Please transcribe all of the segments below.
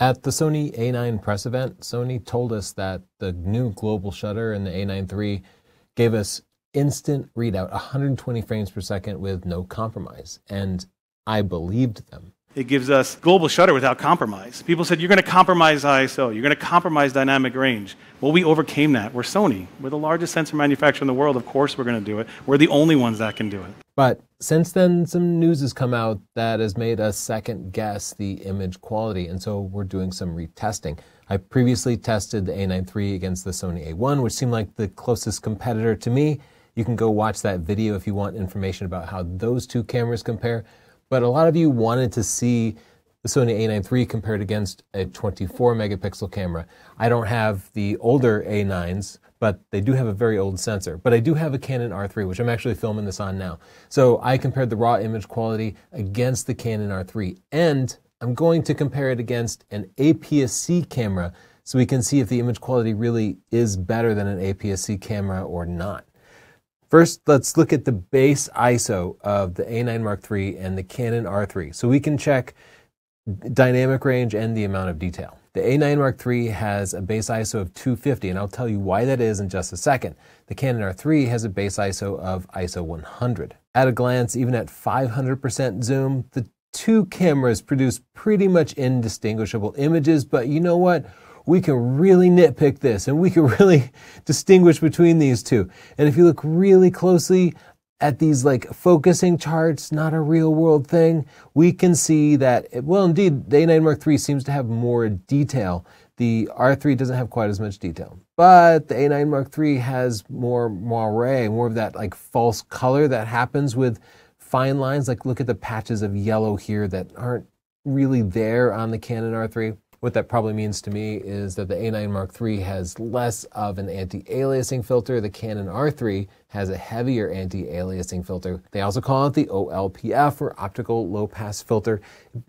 At the Sony A9 press event, Sony told us that the new global shutter in the A9 III gave us instant readout, 120 frames per second with no compromise. And I believed them. It gives us global shutter without compromise. People said, you're going to compromise ISO. You're going to compromise dynamic range. Well, we overcame that. We're Sony. We're the largest sensor manufacturer in the world. Of course we're going to do it. We're the only ones that can do it. But since then, some news has come out that has made us second guess the image quality. And so we're doing some retesting. I previously tested the A9 III against the Sony A1, which seemed like the closest competitor to me. You can go watch that video if you want information about how those two cameras compare. But a lot of you wanted to see the Sony A9 III compared against a 24 megapixel camera. I don't have the older A9s, but they do have a very old sensor. But I do have a Canon R3, which I'm actually filming this on now. So I compared the raw image quality against the Canon R3, and I'm going to compare it against an APS-C camera so we can see if the image quality really is better than an APS-C camera or not. First, let's look at the base ISO of the A9 Mark III and the Canon R3 so we can check dynamic range and the amount of detail. The A9 Mark III has a base ISO of 250, and I'll tell you why that is in just a second. The Canon R3 has a base ISO of ISO 100. At a glance, even at 500% zoom, the two cameras produce pretty much indistinguishable images, but you know what? We can really nitpick this, and we can really distinguish between these two. And if you look really closely at these like focusing charts, not a real world thing, we can see that, well, indeed, the A9 Mark III seems to have more detail. The R3 doesn't have quite as much detail, but the A9 Mark III has more moiré, more of that like false color that happens with fine lines. Like look at the patches of yellow here that aren't really there on the Canon R3. What that probably means to me is that the A9 Mark III has less of an anti-aliasing filter. The Canon R3 has a heavier anti-aliasing filter. They also call it the OLPF, or optical low-pass filter.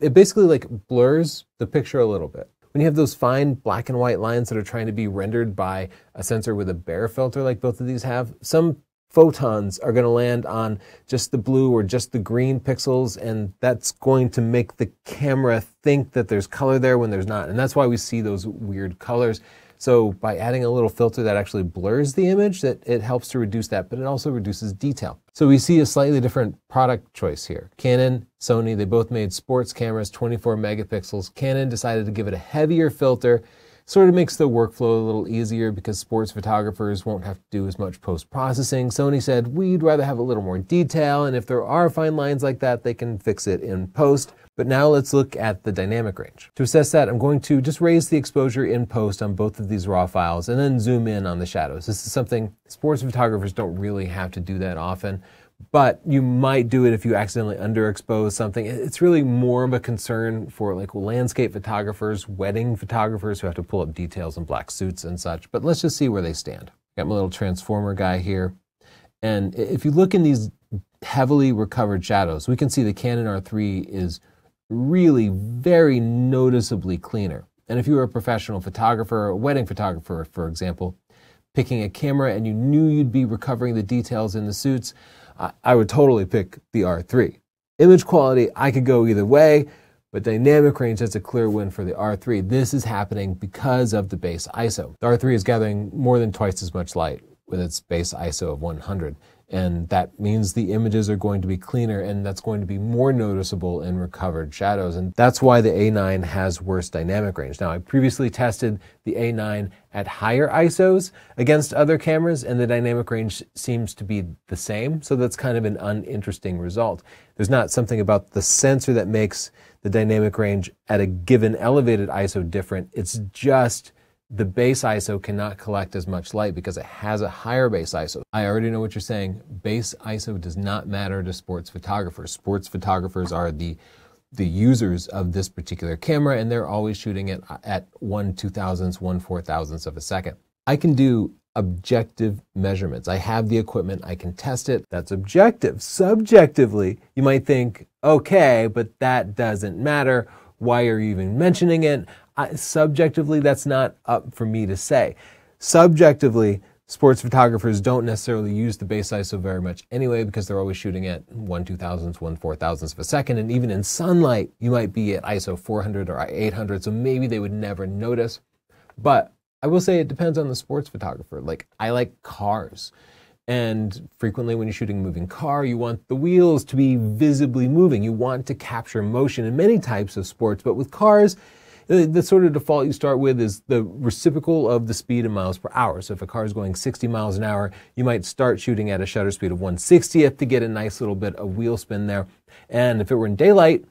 It basically like blurs the picture a little bit. When you have those fine black and white lines that are trying to be rendered by a sensor with a bare filter like both of these have, some photons are going to land on just the blue or just the green pixels, and that's going to make the camera think that there's color there when there's not. And that's why we see those weird colors. So by adding a little filter that actually blurs the image, that it helps to reduce that, but it also reduces detail. So we see a slightly different product choice here. Canon, Sony, they both made sports cameras, 24 megapixels. Canon decided to give it a heavier filter. Sort of makes the workflow a little easier because sports photographers won't have to do as much post-processing. Sony said, we'd rather have a little more detail, and if there are fine lines like that, they can fix it in post. But now let's look at the dynamic range. To assess that, I'm going to just raise the exposure in post on both of these raw files and then zoom in on the shadows. This is something sports photographers don't really have to do that often, but you might do it if you accidentally underexpose something. It's really more of a concern for like landscape photographers, wedding photographers who have to pull up details in black suits and such. But let's just see where they stand. Got my little transformer guy here. And if you look in these heavily recovered shadows, we can see the Canon R3 is really very noticeably cleaner. And if you were a professional photographer, a wedding photographer, for example, picking a camera and you knew you'd be recovering the details in the suits, I would totally pick the R3. Image quality, I could go either way, but dynamic range has a clear win for the R3. This is happening because of the base ISO. The R3 is gathering more than twice as much light with its base ISO of 100, and that means the images are going to be cleaner, and that's going to be more noticeable in recovered shadows, and that's why the A9 has worse dynamic range. Now, I previously tested the A9 at higher ISOs against other cameras, and the dynamic range seems to be the same, so that's kind of an uninteresting result. There's not something about the sensor that makes the dynamic range at a given elevated ISO different. It's just the base ISO cannot collect as much light because it has a higher base ISO. I already know what you're saying. Base ISO does not matter to sports photographers. Sports photographers are the users of this particular camera, and they're always shooting it at 1/2000th, 1/4000th of a second. I can do objective measurements. I have the equipment. I can test it. That's objective. Subjectively, you might think, okay, but that doesn't matter. Why are you even mentioning it? Subjectively, that's not up for me to say. Subjectively, Sports photographers don't necessarily use the base ISO very much anyway because they're always shooting at 1/2000s, 1/4000s of a second, and even in sunlight, you might be at ISO 400 or 800, so maybe they would never notice. But I will say it depends on the sports photographer. Like, I like cars, and frequently when you're shooting a moving car, you want the wheels to be visibly moving. You want to capture motion in many types of sports, but with cars, the sort of default you start with is the reciprocal of the speed in miles per hour. So if a car is going 60 miles an hour, you might start shooting at a shutter speed of 1/60th to get a nice little bit of wheel spin there. And if it were in daylight,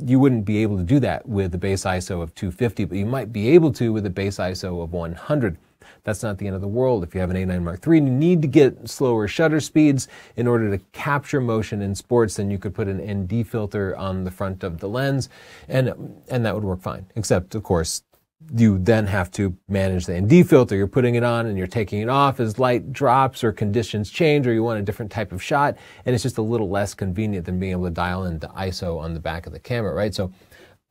you wouldn't be able to do that with a base ISO of 250, but you might be able to with a base ISO of 100. That's not the end of the world. If you have an A9 Mark III and you need to get slower shutter speeds in order to capture motion in sports, then you could put an ND filter on the front of the lens, and that would work fine. Except, of course, you then have to manage the ND filter. You're putting it on and you're taking it off as light drops or conditions change, or you want a different type of shot, and it's just a little less convenient than being able to dial in the ISO on the back of the camera, right? So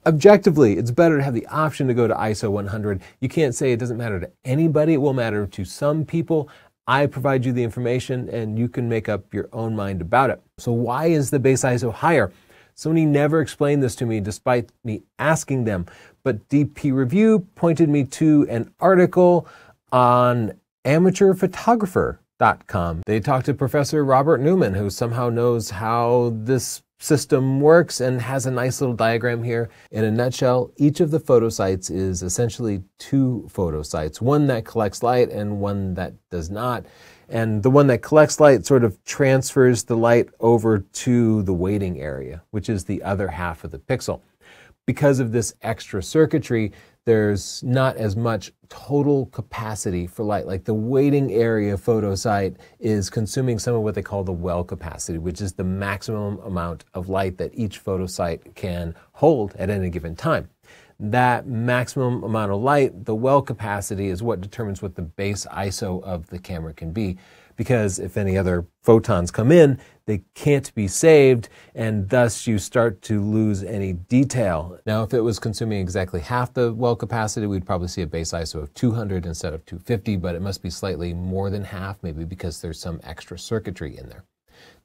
objectively, it's better to have the option to go to ISO 100. You can't say it doesn't matter to anybody. It will matter to some people. I provide you the information and you can make up your own mind about it. So why is the base ISO higher? Sony never explained this to me despite me asking them, but DP Review pointed me to an article on AmateurPhotographer.com. They talked to Professor Robert Newman, who somehow knows how this system works and has a nice little diagram here. In a nutshell, each of the photo sites is essentially two photo sites, one that collects light and one that does not. And the one that collects light sort of transfers the light over to the waiting area, which is the other half of the pixel. Because of this extra circuitry, there's not as much total capacity for light. Like, the waiting area photo site is consuming some of what they call the well capacity, which is the maximum amount of light that each photo site can hold at any given time. That maximum amount of light, the well capacity, is what determines what the base ISO of the camera can be. Because if any other photons come in, they can't be saved, and thus you start to lose any detail. Now, if it was consuming exactly half the well capacity, we'd probably see a base ISO of 200 instead of 250, but it must be slightly more than half, maybe because there's some extra circuitry in there.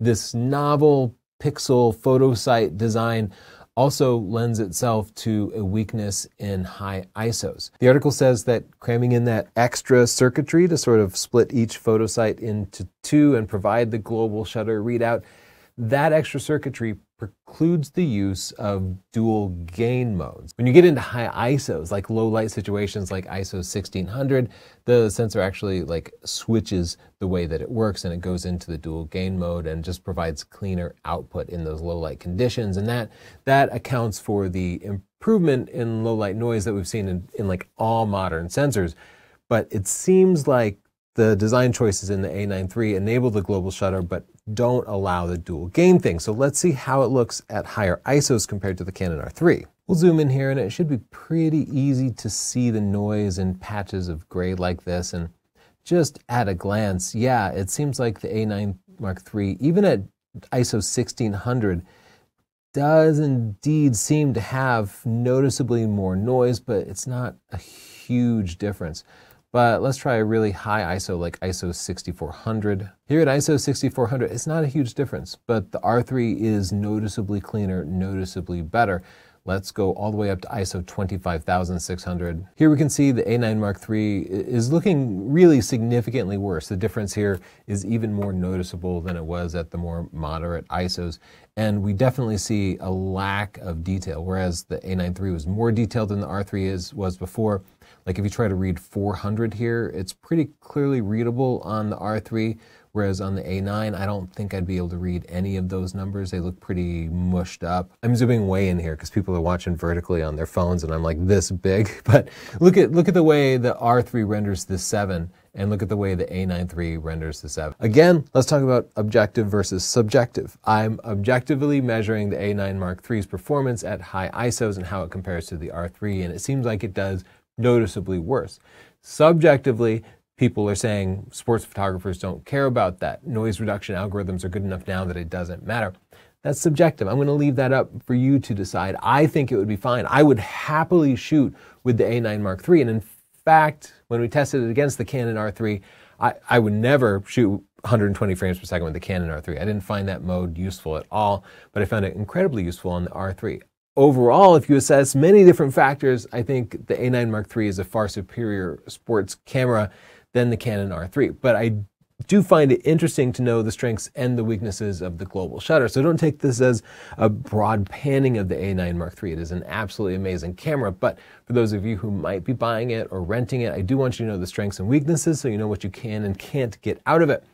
This novel pixel photosite design also lends itself to a weakness in high ISOs. The article says that cramming in that extra circuitry to sort of split each photo site into two and provide the global shutter readout, that extra circuitry precludes the use of dual gain modes. When you get into high ISOs, like low light situations like ISO 1600, the sensor actually like switches the way that it works and it goes into the dual gain mode and just provides cleaner output in those low light conditions. And that accounts for the improvement in low light noise that we've seen in like all modern sensors. But it seems like the design choices in the A9 III enable the global shutter, but don't allow the dual gain thing. So let's see how it looks at higher ISOs compared to the Canon R3. We'll zoom in here, and it should be pretty easy to see the noise in patches of gray like this. And just at a glance, yeah, it seems like the A9 Mark III, even at ISO 1600, does indeed seem to have noticeably more noise, but it's not a huge difference. But let's try a really high ISO like ISO 6400. Here at ISO 6400, it's not a huge difference, but the R3 is noticeably cleaner, noticeably better. Let's go all the way up to ISO 25600. Here we can see the A9 Mark III is looking really significantly worse. The difference here is even more noticeable than it was at the more moderate ISOs. And we definitely see a lack of detail, whereas the A9 III was more detailed than the R3 was before. Like, if you try to read 400 here, it's pretty clearly readable on the R3, whereas on the A9, I don't think I'd be able to read any of those numbers. They look pretty mushed up. I'm zooming way in here because people are watching vertically on their phones and I'm like this big. But look at the way the R3 renders the 7 and look at the way the A9 III renders the 7. Again, let's talk about objective versus subjective. I'm objectively measuring the A9 Mark III's performance at high ISOs and how it compares to the R3, and it seems like it does noticeably worse. Subjectively, people are saying sports photographers don't care about that. Noise reduction algorithms are good enough now that it doesn't matter. That's subjective. I'm going to leave that up for you to decide. I think it would be fine. I would happily shoot with the A9 Mark III. And in fact, when we tested it against the Canon R3, I would never shoot 120 frames per second with the Canon R3. I didn't find that mode useful at all, but I found it incredibly useful on the R3. Overall, if you assess many different factors, I think the A9 III is a far superior sports camera than the Canon R3. But I do find it interesting to know the strengths and the weaknesses of the global shutter. So don't take this as a broad panning of the A9 III. It is an absolutely amazing camera, but for those of you who might be buying it or renting it, I do want you to know the strengths and weaknesses so you know what you can and can't get out of it.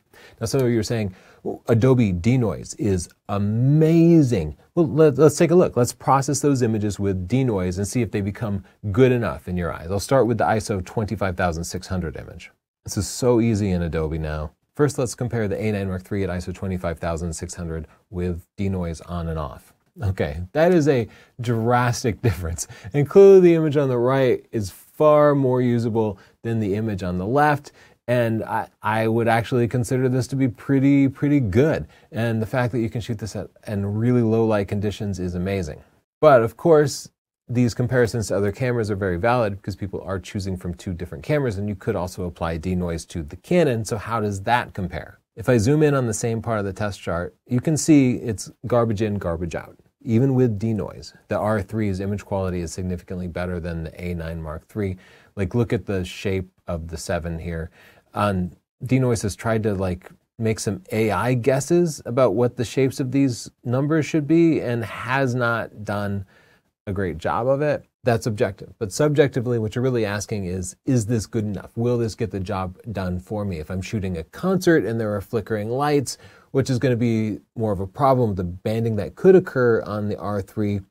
Now, some of you are saying, well, Adobe Denoise is amazing. Well, let's take a look. Let's process those images with Denoise and see if they become good enough in your eyes. I'll start with the ISO 25600 image. This is so easy in Adobe now. First, let's compare the A9 III at ISO 25600 with denoise on and off. Okay, that is a drastic difference. And clearly the image on the right is far more usable than the image on the left. And I would actually consider this to be pretty good. And the fact that you can shoot this in really low light conditions is amazing. But of course, these comparisons to other cameras are very valid because people are choosing from two different cameras, and you could also apply denoise to the Canon. So how does that compare? If I zoom in on the same part of the test chart, you can see it's garbage in, garbage out. Even with denoise, the R3's image quality is significantly better than the A9 III. Like, look at the shape of the 7 here. Denoise has tried to make some AI guesses about what the shapes of these numbers should be and has not done a great job of it. That's objective. But subjectively, what you're really asking is this good enough? Will this get the job done for me? If I'm shooting a concert and there are flickering lights, which is going to be more of a problem, the banding that could occur on the R3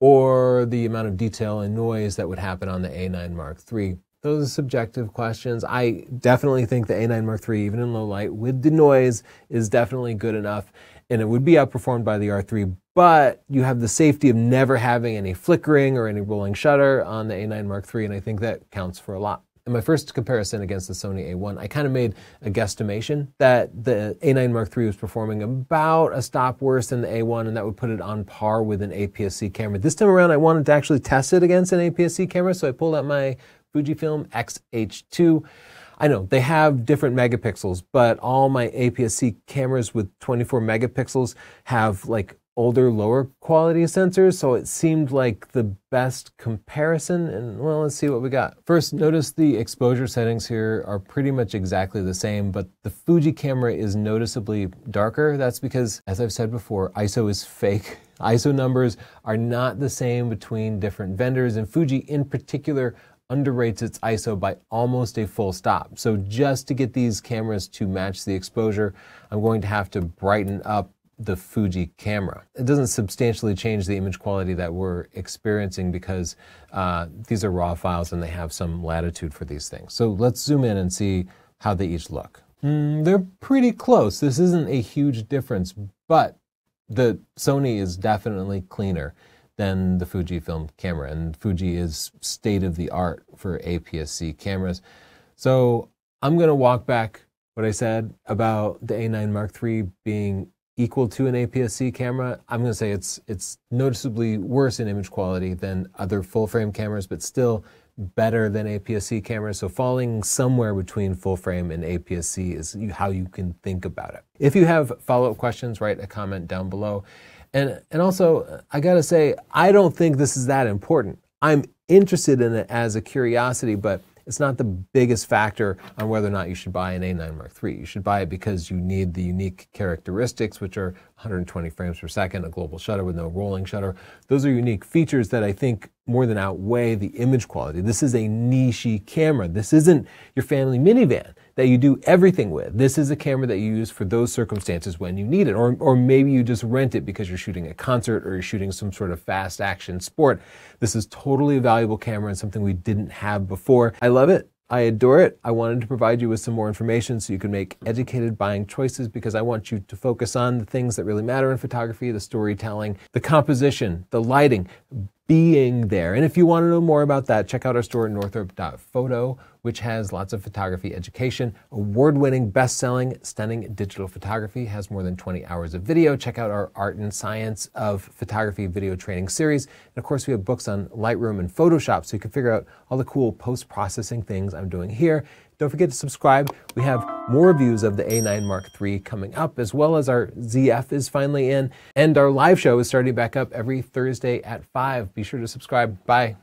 or the amount of detail and noise that would happen on the A9 III. Those are subjective questions. I definitely think the A9 III, even in low light with denoise, is definitely good enough, and it would be outperformed by the R3, but you have the safety of never having any flickering or any rolling shutter on the A9 III, and I think that counts for a lot. In my first comparison against the Sony A1, I kind of made a guesstimation that the A9 III was performing about a stop worse than the A1, and that would put it on par with an APS-C camera. This time around, I wanted to actually test it against an APS-C camera, so I pulled out my Fujifilm X-H2. I know they have different megapixels, but all my APS-C cameras with 24 megapixels have older, lower quality sensors, so it seemed like the best comparison. And well, let's see what we got. First, notice the exposure settings here are pretty much exactly the same, but the Fuji camera is noticeably darker. That's because, as I've said before, ISO is fake. ISO numbers are not the same between different vendors, and Fuji in particular underrates its ISO by almost a full stop. So just to get these cameras to match the exposure, I'm going to have to brighten up the Fuji camera. It doesn't substantially change the image quality that we're experiencing because these are raw files and they have some latitude for these things. So let's zoom in and see how they each look. They're pretty close. This isn't a huge difference, but the Sony is definitely cleaner than the Fujifilm camera, and Fuji is state of the art for APS-C cameras. So I'm gonna walk back what I said about the A9 III being equal to an APS-C camera. I'm gonna say it's noticeably worse in image quality than other full frame cameras, but still better than APS-C cameras. So falling somewhere between full frame and APS-C is how you can think about it. If you have follow-up questions, write a comment down below. And also, I gotta say, I don't think this is that important. I'm interested in it as a curiosity, but it's not the biggest factor on whether or not you should buy an A9 III. You should buy it because you need the unique characteristics, which are 120 frames per second, a global shutter with no rolling shutter. Those are unique features that I think more than outweigh the image quality. This is a niche-y camera. This isn't your family minivan that you do everything with. This is a camera that you use for those circumstances when you need it, or maybe you just rent it because you're shooting a concert or you're shooting some sort of fast action sport. This is totally a valuable camera and something we didn't have before. I love it. I adore it. I wanted to provide you with some more information so you can make educated buying choices, because I want you to focus on the things that really matter in photography: the storytelling, the composition, the lighting, being there. And if you want to know more about that, check out our store at Northrop.photo, which has lots of photography education, award-winning, best-selling, stunning digital photography, has more than 20 hours of video. Check out our Art and Science of Photography video training series. And of course, we have books on Lightroom and Photoshop, so you can figure out all the cool post-processing things I'm doing here. Don't forget to subscribe. We have more reviews of the A9 III coming up, as well as our ZF is finally in, and our live show is starting back up every Thursday at 5. Be sure to subscribe. Bye.